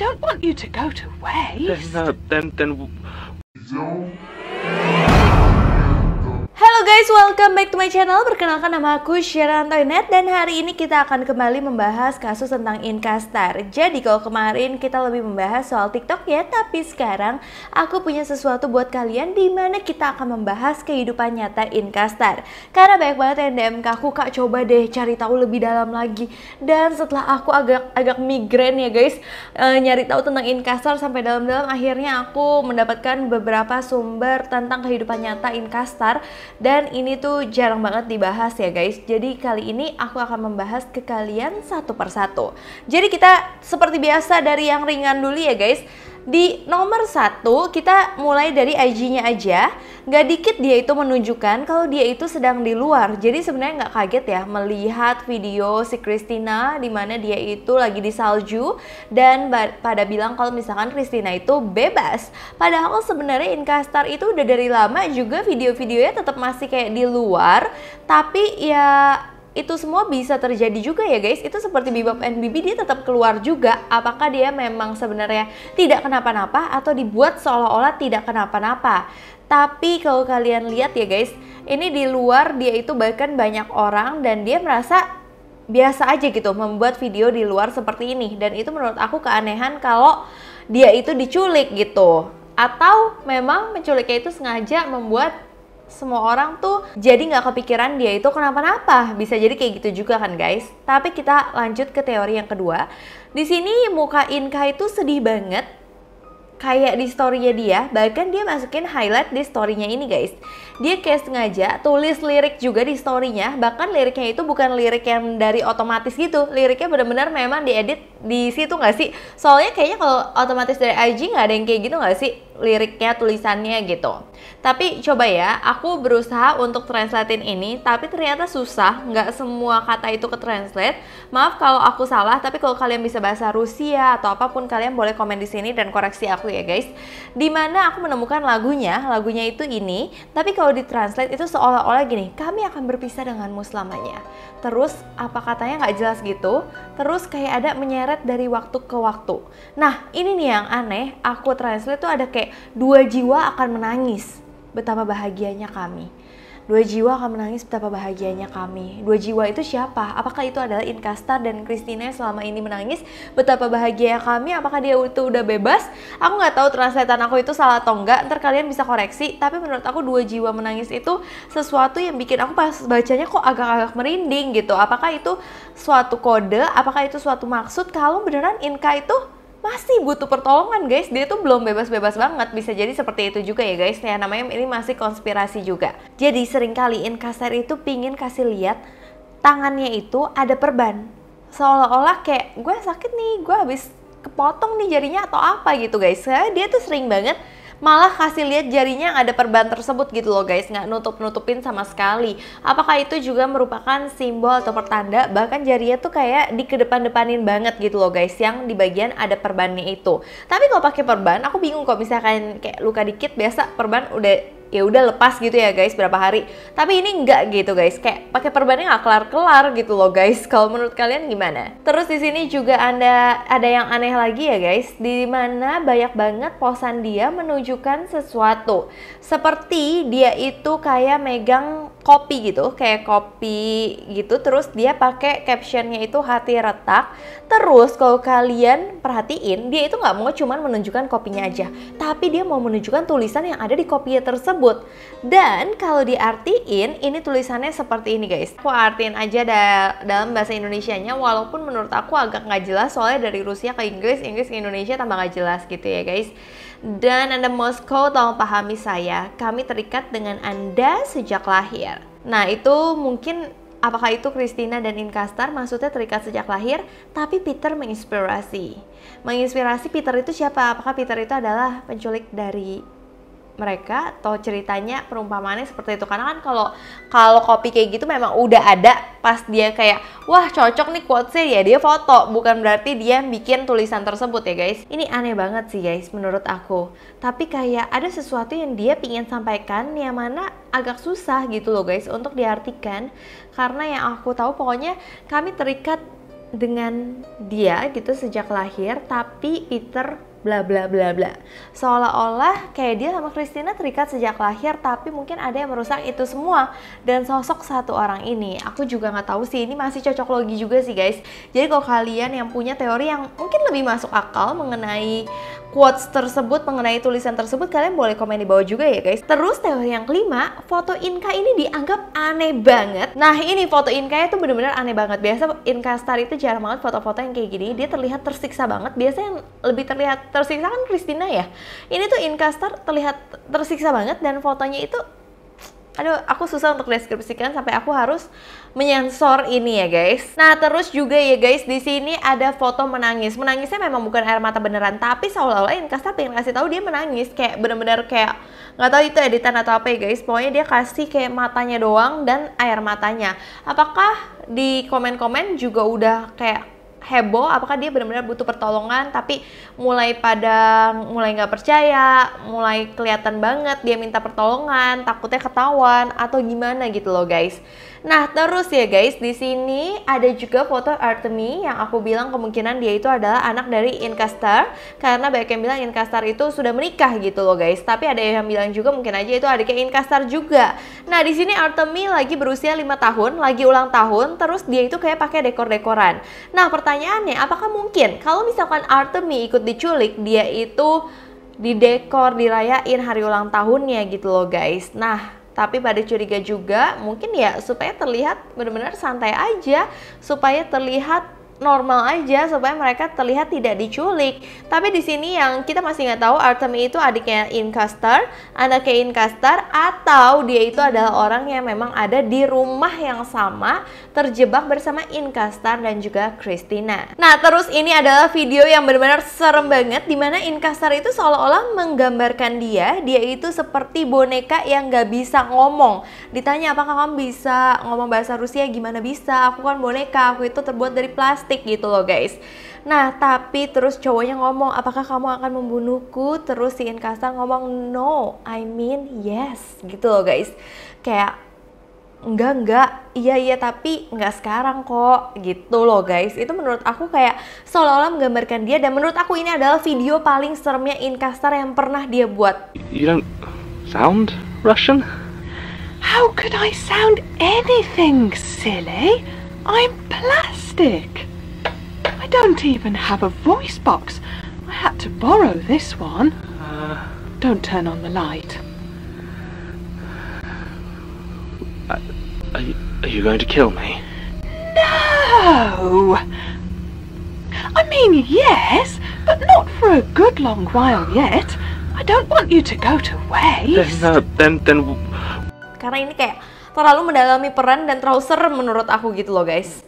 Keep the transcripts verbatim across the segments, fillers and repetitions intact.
don't want you to go to waste. No, then, then... Halo guys, welcome back to my channel. Perkenalkan, nama aku Cheryl Antoinette. Dan hari ini kita akan kembali membahas kasus tentang Inkastar. Jadi kalau kemarin kita lebih membahas soal TikTok ya, tapi sekarang aku punya sesuatu buat kalian, dimana kita akan membahas kehidupan nyata Inkastar. Karena banyak banget yang D M ke aku, "Kak, coba deh cari tahu lebih dalam lagi." Dan setelah aku agak agak migrain ya guys, e, nyari tahu tentang Inkastar sampai dalam-dalam, akhirnya aku mendapatkan beberapa sumber tentang kehidupan nyata Inkastar. Dan ini tuh jarang banget dibahas ya guys. Jadi kali ini aku akan membahas ke kalian satu persatu. Jadi kita seperti biasa dari yang ringan dulu ya guys. Di nomor satu kita mulai dari I G-nya aja. Gak dikit dia itu menunjukkan kalau dia itu sedang di luar. Jadi sebenarnya nggak kaget ya melihat video si Kristina di mana dia itu lagi di salju dan pada bilang kalau misalkan Kristina itu bebas. Padahal sebenarnya Inkastar itu udah dari lama juga video-videonya tetap masih kayak di luar. Tapi ya itu semua bisa terjadi juga ya guys. Itu seperti BebeBand, dia tetap keluar juga. Apakah dia memang sebenarnya tidak kenapa-napa atau dibuat seolah-olah tidak kenapa-napa? Tapi kalau kalian lihat ya guys, ini di luar dia itu bahkan banyak orang dan dia merasa biasa aja gitu membuat video di luar seperti ini. Dan itu menurut aku keanehan kalau dia itu diculik gitu. Atau memang penculiknya itu sengaja membuat semua orang tuh jadi nggak kepikiran dia itu kenapa-napa. Bisa jadi kayak gitu juga kan guys. Tapi kita lanjut ke teori yang kedua. Di sini muka Inka itu sedih banget. Kayak di story-nya dia, bahkan dia masukin highlight di story-nya ini guys. Dia kayak sengaja tulis lirik juga di story-nya. Bahkan liriknya itu bukan lirik yang dari otomatis gitu. Liriknya benar-benar memang diedit di situ nggak sih? Soalnya kayaknya kalau otomatis dari I G nggak ada yang kayak gitu nggak sih? Liriknya, tulisannya gitu. Tapi coba ya, aku berusaha untuk translatein ini, tapi ternyata susah, nggak semua kata itu ke-translate. Maaf kalau aku salah, tapi kalau kalian bisa bahasa Rusia atau apapun, kalian boleh komen di sini dan koreksi aku ya guys. Dimana aku menemukan lagunya, lagunya itu ini, tapi kalau ditranslate itu seolah-olah gini, "Kami akan berpisah denganmu selamanya." Terus apa katanya nggak jelas gitu, terus kayak ada menyeret dari waktu ke waktu. Nah ini nih yang aneh, aku translate tuh ada kayak "dua jiwa akan menangis, betapa bahagianya kami." Dua jiwa akan menangis, betapa bahagianya kami. Dua jiwa itu siapa? Apakah itu adalah Inkastar dan Kristina yang selama ini menangis? Betapa bahagia kami, apakah dia itu udah bebas? Aku nggak tahu translatean aku itu salah atau enggak, ntar kalian bisa koreksi. Tapi menurut aku dua jiwa menangis itu sesuatu yang bikin aku pas bacanya kok agak-agak merinding gitu. Apakah itu suatu kode? Apakah itu suatu maksud? Kalau beneran Inka itu masih butuh pertolongan guys, dia tuh belum bebas-bebas banget. Bisa jadi seperti itu juga ya guys. Ya namanya ini masih konspirasi juga. Jadi seringkali Inkastar itu pingin kasih lihat tangannya itu ada perban, seolah-olah kayak gue sakit nih, gue habis kepotong nih jarinya atau apa gitu guys. Dia tuh sering banget malah kasih lihat jarinya yang ada perban tersebut gitu loh guys, nggak nutup-nutupin sama sekali. Apakah itu juga merupakan simbol atau pertanda? Bahkan jarinya tuh kayak dikedepan-depanin banget gitu loh guys, yang di bagian ada perbannya itu. Tapi kalau pakai perban, aku bingung kok, misalkan kayak luka dikit biasa perban udah ya udah lepas gitu ya guys berapa hari. Tapi ini enggak gitu guys, kayak pakai perbannya nggak kelar-kelar gitu loh guys. Kalau menurut kalian gimana? Terus di sini juga ada ada yang aneh lagi ya guys, di mana banyak banget posan dia menunjukkan sesuatu. Seperti dia itu kayak megang kopi gitu, kayak kopi gitu. Terus dia pakai captionnya itu hati retak. Terus kalau kalian perhatiin, dia itu nggak mau cuman menunjukkan kopinya aja, tapi dia mau menunjukkan tulisan yang ada di kopinya tersebut. Dan kalau diartiin, ini tulisannya seperti ini guys. Aku artiin aja da dalam bahasa Indonesianya, walaupun menurut aku agak nggak jelas, soalnya dari Rusia ke Inggris, Inggris ke Indonesia tambah nggak jelas gitu ya guys. Dan Anda Moskow, tolong pahami saya, kami terikat dengan Anda sejak lahir. Nah itu mungkin, apakah itu Kristina dan Inkastar maksudnya terikat sejak lahir, tapi Peter menginspirasi. Menginspirasi Peter itu siapa? Apakah Peter itu adalah penculik dari mereka atau ceritanya perumpamaannya seperti itu? Karena kan kalau kalau kopi kayak gitu memang udah ada, pas dia kayak wah cocok nih quotes-nya ya dia foto, bukan berarti dia bikin tulisan tersebut ya guys. Ini aneh banget sih guys menurut aku, tapi kayak ada sesuatu yang dia pingin sampaikan yang mana agak susah gitu loh guys untuk diartikan. Karena yang aku tahu pokoknya kami terikat dengan dia gitu sejak lahir, tapi Peter bla bla bla bla. Seolah-olah kayak dia sama Kristina terikat sejak lahir, tapi mungkin ada yang merusak itu semua. Dan sosok satu orang ini, aku juga nggak tahu sih, ini masih cocok logi juga sih guys. Jadi kalau kalian yang punya teori yang mungkin lebih masuk akal mengenai quotes tersebut, mengenai tulisan tersebut, kalian boleh komen di bawah juga ya guys. Terus teori yang kelima, foto Inka ini dianggap aneh banget. Nah ini foto Inka itu bener-bener aneh banget. Biasa Inkastar itu jarang banget foto-foto yang kayak gini. Dia terlihat tersiksa banget. Biasanya yang lebih terlihat tersiksa kan Kristina ya. Ini tuh Inkastar terlihat tersiksa banget, dan fotonya itu, aduh, aku susah untuk deskripsikan sampai aku harus menyensor ini ya guys. Nah terus juga ya guys, di sini ada foto menangis. Menangisnya memang bukan air mata beneran, tapi seolah-olah Inkastar pengen kasih tahu dia menangis, kayak bener-bener kayak nggak tahu itu editan atau apa ya guys. Pokoknya dia kasih kayak matanya doang dan air matanya. Apakah di komen-komen juga udah kayak heboh, apakah dia benar-benar butuh pertolongan, tapi mulai pada mulai nggak percaya, mulai kelihatan banget dia minta pertolongan, takutnya ketahuan atau gimana gitu loh guys. Nah terus ya guys, di sini ada juga foto Artemi yang aku bilang kemungkinan dia itu adalah anak dari Inkastar, karena banyak yang bilang Inkastar itu sudah menikah gitu loh guys. Tapi ada yang bilang juga mungkin aja itu adiknya Inkastar juga. Nah di sini Artemi lagi berusia lima tahun, lagi ulang tahun, terus dia itu kayak pakai dekor-dekoran. Nah pertama pertanyaannya, apakah mungkin kalau misalkan Artemi ikut diculik, dia itu didekor, dirayain hari ulang tahunnya gitu loh guys. Nah tapi pada curiga juga mungkin ya supaya terlihat benar-benar santai aja, supaya terlihat normal aja, supaya mereka terlihat tidak diculik. Tapi di sini yang kita masih nggak tahu, Artemi itu adiknya Inkastar, anaknya Inkastar, atau dia itu adalah orang yang memang ada di rumah yang sama, terjebak bersama Inkastar dan juga Kristina. Nah terus ini adalah video yang benar-benar serem banget, dimana Inkastar itu seolah-olah menggambarkan dia, dia itu seperti boneka yang gak bisa ngomong. Ditanya apakah kamu bisa ngomong bahasa Rusia, gimana bisa, aku kan boneka, aku itu terbuat dari plastik gitu loh guys. Nah tapi terus cowoknya ngomong, apakah kamu akan membunuhku? Terus si Inkastar ngomong, no, I mean yes gitu loh guys. Kayak enggak enggak iya iya tapi enggak sekarang kok gitu loh guys. Itu menurut aku kayak seolah-olah menggambarkan dia, dan menurut aku ini adalah video paling seremnya Inkastar yang pernah dia buat. You don't sound Russian. How could I sound anything, silly? I'm plastic. I don't even have a voice box. I had to borrow this one. Uh... Don't turn on the light. Are you, are you going to kill me? No! I mean, yes, but not for a good long while yet. I don't want you to go to waste. Then, uh, then, then... Karena ini kayak terlalu mendalami peran dan terlalu serem menurut aku gitu loh guys.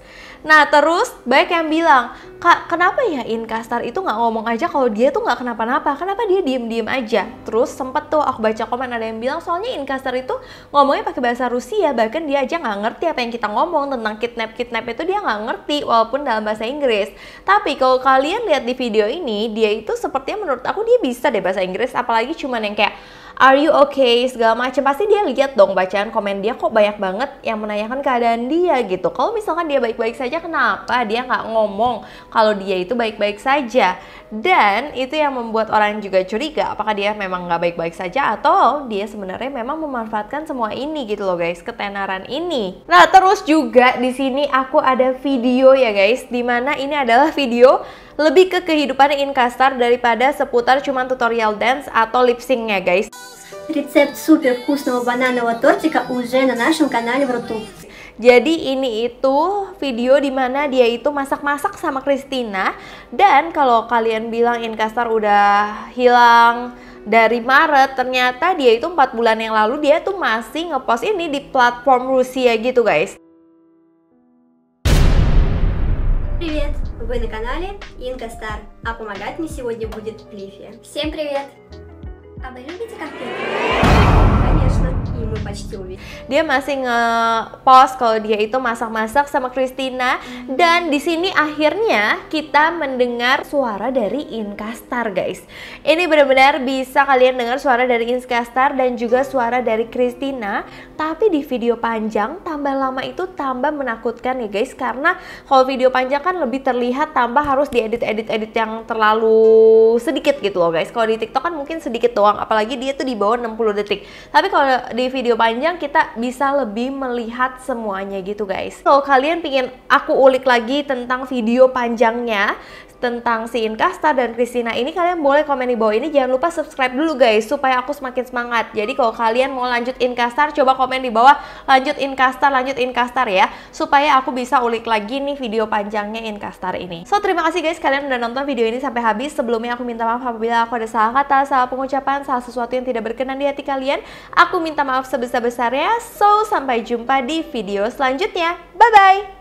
Nah terus banyak yang bilang, Kak, kenapa ya Inkastar itu nggak ngomong aja kalau dia tuh nggak kenapa-napa, kenapa dia diem-diem aja? Terus sempet tuh aku baca komen ada yang bilang soalnya Inkastar itu ngomongnya pakai bahasa Rusia, bahkan dia aja nggak ngerti apa yang kita ngomong tentang kidnap-kidnap itu, dia nggak ngerti walaupun dalam bahasa Inggris. Tapi kalau kalian lihat di video ini, dia itu sepertinya menurut aku dia bisa deh bahasa Inggris, apalagi cuman yang kayak are you okay segala macam, pasti dia lihat dong bacaan komen dia kok banyak banget yang menanyakan keadaan dia gitu. Kalau misalkan dia baik-baik saja, kenapa dia nggak ngomong kalau dia itu baik-baik saja? Dan itu yang membuat orang juga curiga, apakah dia memang nggak baik-baik saja atau dia sebenarnya memang memanfaatkan semua ini gitu loh guys, ketenaran ini. Nah terus juga di sini aku ada video ya guys, dimana ini adalah video lebih ke kehidupan Inkastar daripada seputar cuman tutorial dance atau lip syncnya guys. Resep super вкусного бананового тортика уже на нашем канале в Рутуб. Jadi ini itu video dimana dia itu masak-masak sama Kristina. Dan kalau kalian bilang Inkastar udah hilang dari Maret, ternyata dia itu empat bulan yang lalu dia tuh masih ngepost ini di platform Rusia gitu guys. Привет! Вы на канале Inkastar. А помогать мне сегодня будет Плифия. Всем привет! А вы любите конфеты? Конечно, им. belum почти увидела. Dia masih nge-post kalau dia itu masak-masak sama Kristina, mm-hmm. dan di sini akhirnya kita mendengar suara dari Inkastar, guys. Ini benar-benar bisa kalian dengar suara dari Inkastar dan juga suara dari Kristina, tapi di video panjang tambah lama itu tambah menakutkan ya guys, karena kalau video panjang kan lebih terlihat, tambah harus diedit-edit-edit yang terlalu sedikit gitu loh guys. Kalau di TikTok kan mungkin sedikit doang, apalagi dia tuh di bawah enam puluh detik. Tapi kalau di video panjang kita bisa lebih melihat semuanya gitu guys. Kalau kalian pingin aku ulik lagi tentang video panjangnya tentang si Inkastar dan Kristina ini, kalian boleh komen di bawah ini. Jangan lupa subscribe dulu guys supaya aku semakin semangat. Jadi kalau kalian mau lanjut Inkastar, coba komen di bawah lanjut Inkastar, lanjut Inkastar ya, supaya aku bisa ulik lagi nih video panjangnya Inkastar ini. So terima kasih guys kalian udah nonton video ini sampai habis. Sebelumnya aku minta maaf apabila aku ada salah kata, salah pengucapan, salah sesuatu yang tidak berkenan di hati kalian. Aku minta maaf sebesar-besarnya. So sampai jumpa di video selanjutnya. Bye bye.